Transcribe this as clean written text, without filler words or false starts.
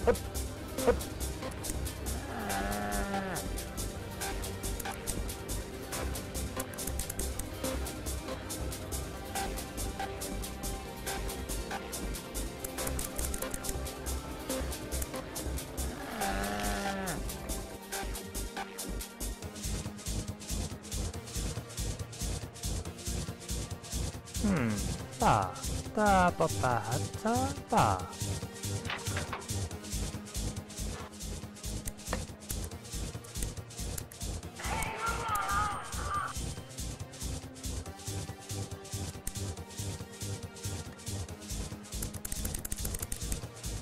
Pa, ta, pa, pa, ta, pa.